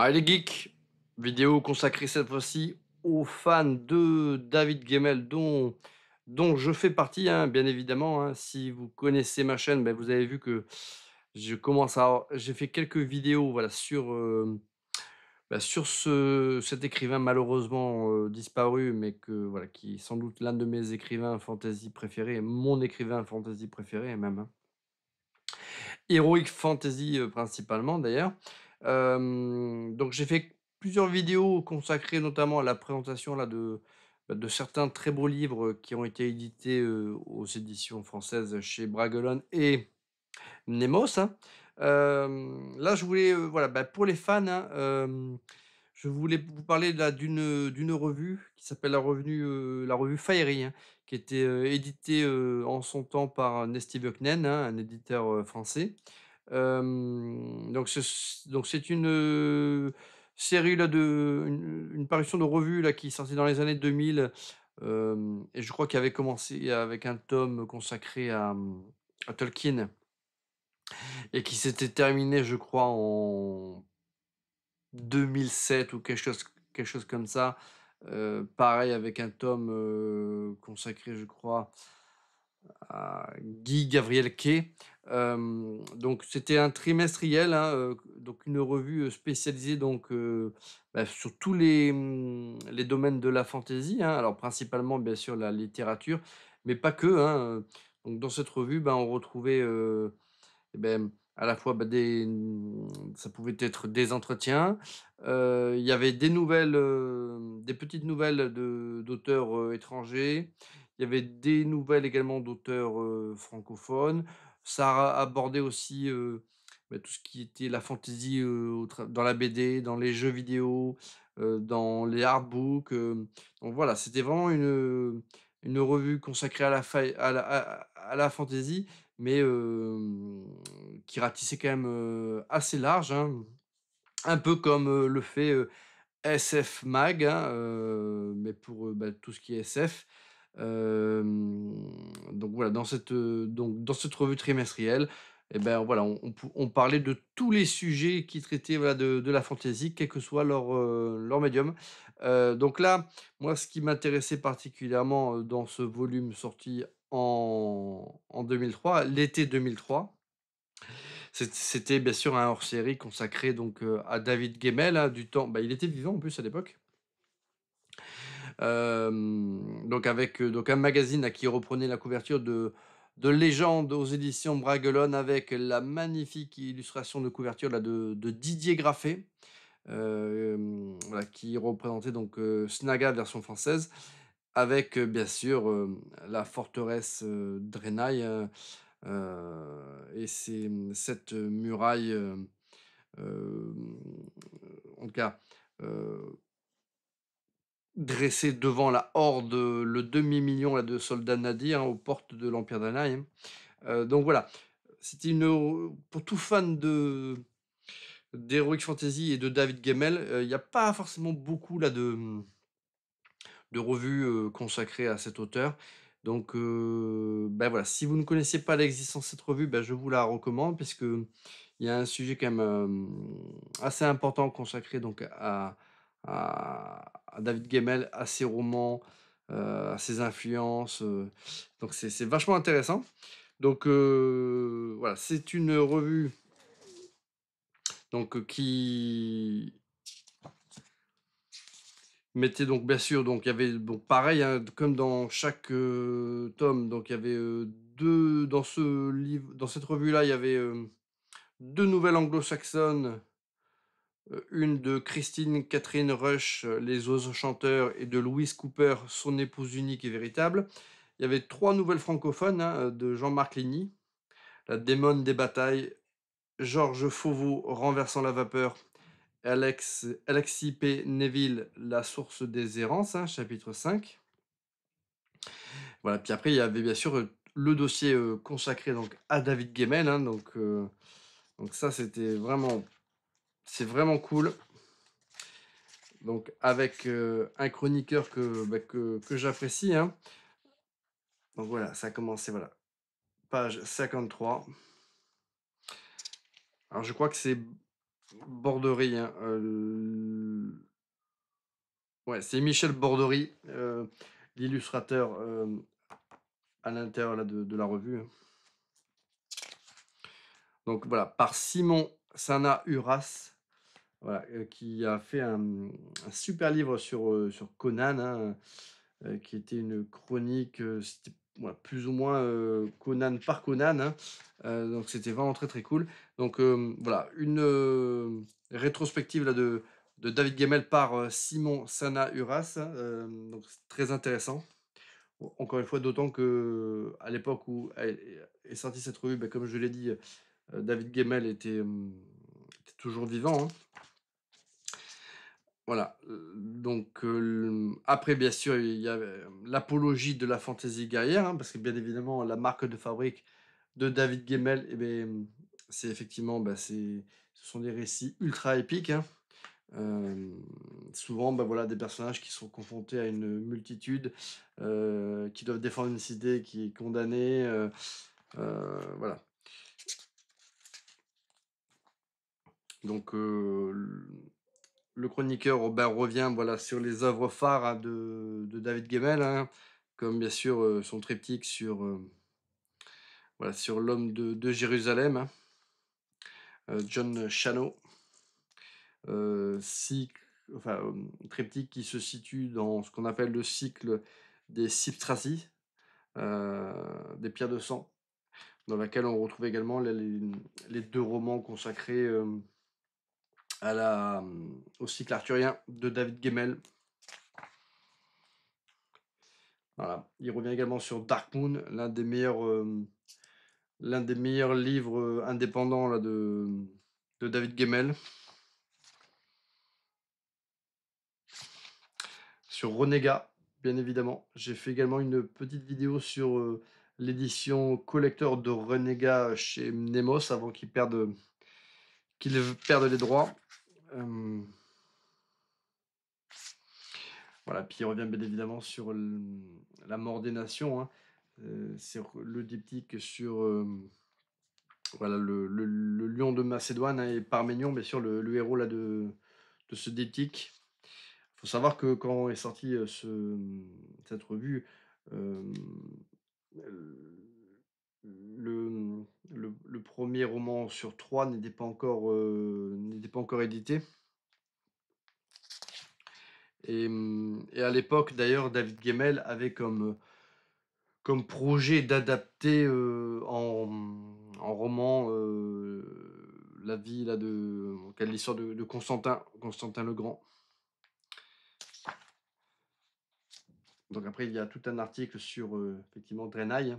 Allez les geeks, vidéo consacrée cette fois-ci aux fans de David Gemmell dont je fais partie, hein, bien évidemment. Hein. Si vous connaissez ma chaîne, ben, vous avez vu que j'ai fait quelques vidéos voilà, sur cet écrivain malheureusement disparu, mais qui est sans doute l'un de mes écrivains fantasy préférés, mon écrivain fantasy préféré même. Hein. Heroic fantasy principalement d'ailleurs. Donc j'ai fait plusieurs vidéos consacrées notamment à la présentation là, de certains très beaux livres qui ont été édités aux éditions françaises chez Bragelonne et Nemos. Hein. Là je voulais, pour les fans, hein, je voulais vous parler d'une revue qui s'appelle la revue Faeries, hein, qui était éditée en son temps par Nesty Buckner, hein, un éditeur français. Donc c'est une série là, une parution de revue là, qui est sortie dans les années 2000 et je crois qu'il avait commencé avec un tome consacré à Tolkien et qui s'était terminé je crois en 2007 ou quelque chose comme ça, pareil avec un tome consacré je crois à Guy Gabriel Quai. Donc c'était un trimestriel, hein, donc une revue spécialisée donc, sur tous les domaines de la fantaisie, hein, alors principalement bien sûr la littérature, mais pas que. Hein. Donc, dans cette revue, on retrouvait à la fois ça pouvait être des entretiens, il y avait des nouvelles, des petites nouvelles d'auteurs étrangers, il y avait des nouvelles également d'auteurs francophones. Ça abordait aussi tout ce qui était la fantaisie dans la BD, dans les jeux vidéo, dans les artbooks. Donc voilà, c'était vraiment une revue consacrée à la fantaisie, mais qui ratissait quand même assez large. Hein. Un peu comme le fait SF Mag, hein, mais pour tout ce qui est SF. Donc voilà, dans cette revue trimestrielle, eh ben, voilà, on parlait de tous les sujets qui traitaient voilà, de la fantaisie, quel que soit leur médium. Donc là, moi, ce qui m'intéressait particulièrement dans ce volume sorti en 2003, l'été 2003, c'était bien sûr un hors-série consacré donc, à David Gemmell, hein, du temps. Il était vivant en plus à l'époque. Donc avec un magazine qui reprenait la couverture de Légende aux éditions Bragelonne avec la magnifique illustration de couverture là, de Didier Graffet qui représentait donc Snaga version française avec bien sûr la forteresse Drenaï et cette muraille en tout cas dressé devant la horde, le demi-million de soldats nadis, hein, aux portes de l'Empire d'Anaï. Hein. Donc voilà, c'était pour tout fan d'Heroic Fantasy et de David Gemmell, il n'y a pas forcément beaucoup là, de revues consacrées à cet auteur. Donc voilà, si vous ne connaissez pas l'existence de cette revue, je vous la recommande, parce qu'il y a un sujet quand même assez important consacré donc, à David Gemmell, à ses romans, à ses influences. Donc c'est vachement intéressant. Donc voilà, c'est une revue donc, qui mettait donc bien sûr, donc il y avait donc pareil, hein, comme dans chaque tome, donc il y avait deux dans cette revue là, il y avait deux nouvelles anglo-saxonnes. Une de Christine Catherine Rush, Les oiseaux chanteurs, et de Louise Cooper, Son épouse unique et véritable. Il y avait trois nouvelles francophones, hein, de Jean-Marc Ligny, La démone des batailles, Georges Fauveau, Renversant la vapeur, Alexis P. Neville, La source des errances, hein, chapitre 5. Voilà, puis après, il y avait bien sûr le dossier consacré donc, à David Gemmell. Hein, donc ça, c'était vraiment... C'est vraiment cool. Donc, avec un chroniqueur que j'apprécie. Hein. Donc, voilà, ça a commencé. Voilà. Page 53. Alors, je crois que c'est Borderie. Hein, ouais, c'est Michel Borderie, l'illustrateur à l'intérieur de la revue. Donc voilà, par Simon Sanahujas, voilà, qui a fait un super livre sur Conan, hein, qui était une chronique, c'était voilà, plus ou moins Conan par Conan, hein, donc c'était vraiment très très cool. Donc voilà, une rétrospective là, de David Gemmell par Simon Sanahujas, donc très intéressant. Encore une fois, d'autant que à l'époque où est sortie cette revue, ben, comme je l'ai dit, David Gemmell était toujours vivant. Hein. Voilà. Donc, après, bien sûr, il y avait l'apologie de la fantaisie guerrière, hein, parce que bien évidemment, la marque de fabrique de David Gemmell, eh c'est effectivement, bah, ce sont des récits ultra épiques. Hein. Souvent, bah, voilà, des personnages qui sont confrontés à une multitude, qui doivent défendre une cité qui est condamnée. Voilà. Donc, le chroniqueur Robert revient voilà, sur les œuvres phares hein, de David Gemmell, hein, comme bien sûr son triptyque sur, voilà, sur l'homme de Jérusalem, hein, Jon Shannow, triptyque qui se situe dans ce qu'on appelle le cycle des Sipstrassi, des pierres de sang, dans laquelle on retrouve également les deux romans consacrés au cycle arthurien de David Gemmell. Voilà. Il revient également sur Darkmoon, l'un des meilleurs livres indépendants là, de David Gemmell. Sur Renega, bien évidemment. J'ai fait également une petite vidéo sur l'édition collector de Renega chez Nemos avant qu'ils perdent les droits. Voilà, puis il revient bien évidemment sur la mort des nations, hein, sur le diptyque sur voilà, le lion de Macédoine hein, et Parménion, bien sûr, le héros là, de ce diptyque. Il faut savoir que quand est sortie cette revue, le premier roman sur 3 n'était pas encore édité et à l'époque d'ailleurs David Gemmell avait comme projet d'adapter en roman la vie là l'histoire de Constantin le Grand. Donc après il y a tout un article sur effectivement Drenaï,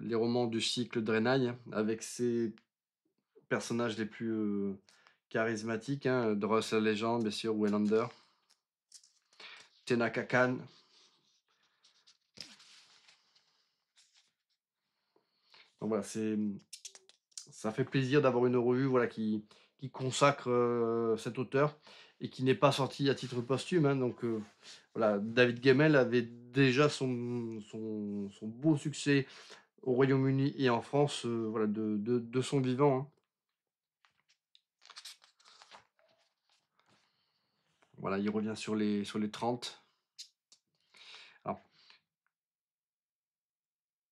les romans du cycle Drenaï, avec ses personnages les plus charismatiques, hein, Druss Legend, bien sûr, Waylander, Tenaka Khan. Donc voilà, ça fait plaisir d'avoir une revue voilà, qui consacre cet auteur et qui n'est pas sorti à titre posthume. Hein, donc voilà, David Gemmell avait déjà son beau succès au Royaume-Uni et en France voilà, de son vivant. Hein. Voilà, il revient sur les 30. Alors,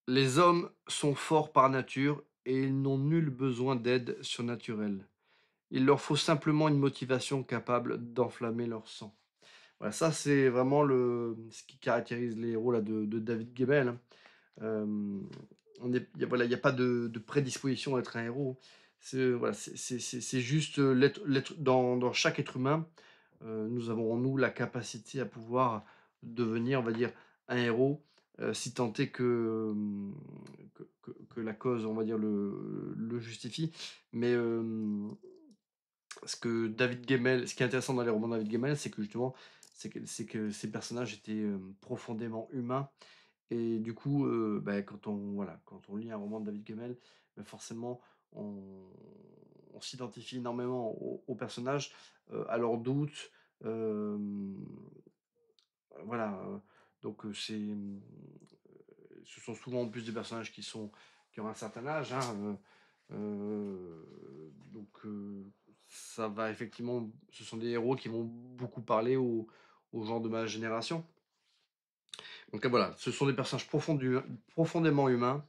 les hommes sont forts par nature et ils n'ont nul besoin d'aide surnaturelle. Il leur faut simplement une motivation capable d'enflammer leur sang. Voilà, ça c'est vraiment ce qui caractérise les héros là, de David Gemmell. Il n'y a pas de prédisposition à être un héros. C'est voilà, juste dans chaque être humain, nous avons en nous la capacité à pouvoir devenir, on va dire, un héros, si tant est que la cause, on va dire, le justifie. Mais ce qui est intéressant dans les romans de David Gemmell, c'est que justement, c'est que ces personnages étaient profondément humains. Et du coup, bah, quand on lit un roman de David Gemmell, bah, forcément, on s'identifie énormément aux personnages, à leurs doutes. Voilà. Donc, ce sont souvent en plus des personnages qui ont un certain âge. Hein, donc, ça va effectivement, ce sont des héros qui vont beaucoup parler aux gens de ma génération. Donc voilà, ce sont des personnages profondément humains,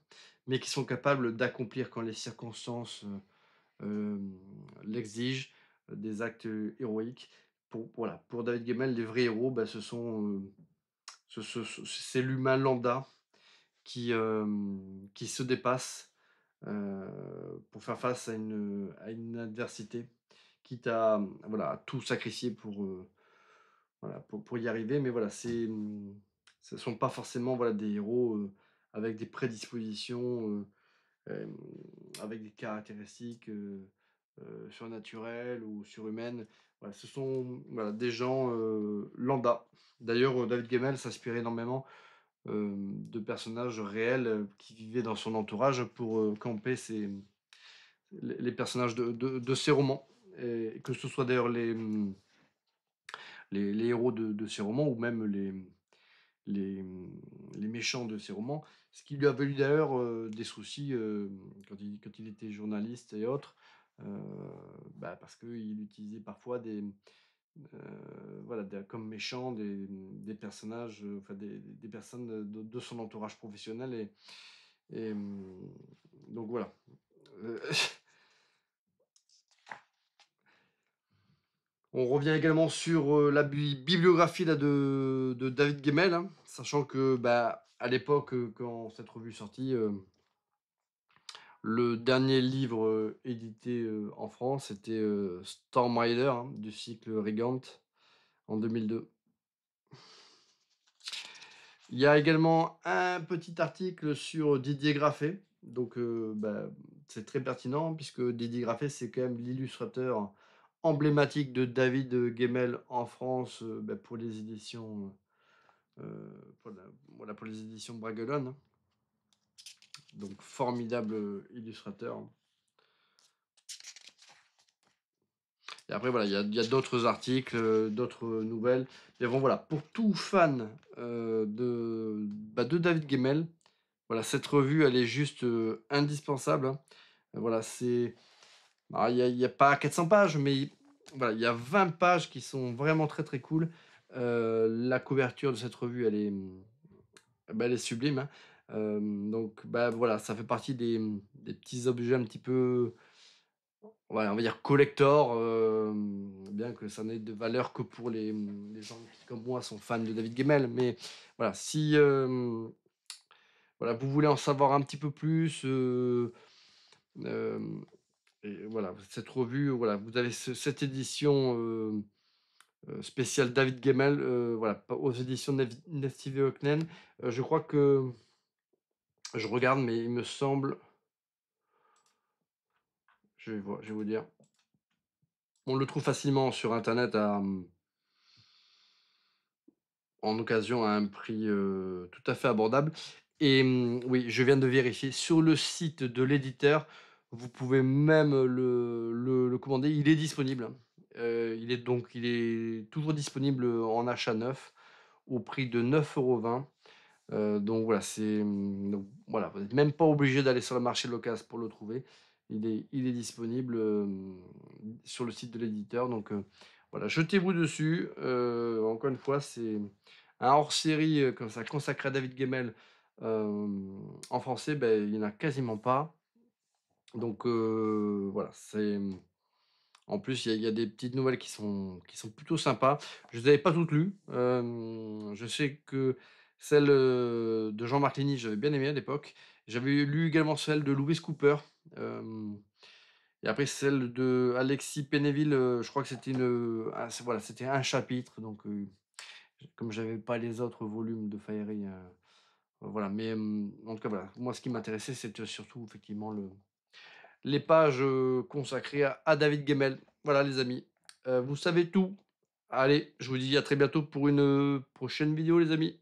mais qui sont capables d'accomplir, quand les circonstances l'exigent, des actes héroïques. Pour David Gemmell, les vrais héros, ce sont c'est l'humain lambda qui se dépasse pour faire face à une adversité, quitte à, à tout sacrifier pour y arriver. Mais voilà, ce ne sont pas forcément des héros avec des prédispositions, avec des caractéristiques surnaturelles ou surhumaines. Voilà, ce sont des gens lambda. D'ailleurs, David Gemmell s'inspirait énormément de personnages réels qui vivaient dans son entourage pour camper les personnages de ses romans. Et que ce soit d'ailleurs les héros de ses romans ou même les méchants de ses romans, ce qui lui a valu d'ailleurs des soucis quand il était journaliste et autres, parce qu'il utilisait parfois comme méchants des personnages, des personnes de son entourage professionnel, et donc voilà. On revient également sur la bibliographie de David Gemmell, hein, sachant que à l'époque, quand cette revue sortit, le dernier livre édité en France était Stormrider, hein, du cycle Rigante, en 2002. Il y a également un petit article sur Didier Graffet, donc c'est très pertinent, puisque Didier Graffet, c'est quand même l'illustrateur emblématique de David Gemmell en France, pour les éditions pour les éditions Bragelonne. Donc formidable illustrateur. Et après il y a d'autres articles, d'autres nouvelles. Mais bon voilà, pour tout fan de David Gemmell, cette revue elle est juste indispensable, hein. Voilà, c'est... Alors, il n'y a pas 400 pages, mais il y a 20 pages qui sont vraiment très très cool. La couverture de cette revue, elle est sublime, hein. Donc ça fait partie des petits objets un petit peu, on va dire collector, bien que ça n'ait de valeur que pour les gens qui, comme moi, sont fans de David Gemmell. Mais voilà, si vous voulez en savoir un petit peu plus, et voilà, cette revue, vous avez cette édition spéciale David Gemmell, aux éditions Nesty Buckner. Je crois que je regarde, mais il me semble, je vais vous dire, on le trouve facilement sur internet en occasion à un prix tout à fait abordable. Et oui, je viens de vérifier sur le site de l'éditeur. Vous pouvez même le commander. Il est disponible. Il est toujours disponible en achat neuf au prix de 9,20 €. Donc voilà, vous n'êtes même pas obligé d'aller sur le marché local pour le trouver. Il est disponible sur le site de l'éditeur. Donc voilà, jetez-vous dessus. Encore une fois, c'est un hors-série comme ça consacré à David Gemmell en français. Il n'y en a quasiment pas. Donc voilà, c'est... En plus, il y a des petites nouvelles qui sont plutôt sympas. Je ne les avais pas toutes lues. Je sais que celle de Jean-Marc Ligny, j'avais bien aimé à l'époque. J'avais lu également celle de Louise Cooper. Et après, celle de Alexis P. Neville, je crois que c'était c'était un chapitre. Donc, comme je n'avais pas les autres volumes de Faeries, voilà. Mais en tout cas, voilà. Moi, ce qui m'intéressait, c'était surtout, effectivement, les pages consacrées à David Gemmell. Voilà les amis, vous savez tout. Allez, je vous dis à très bientôt pour une prochaine vidéo les amis.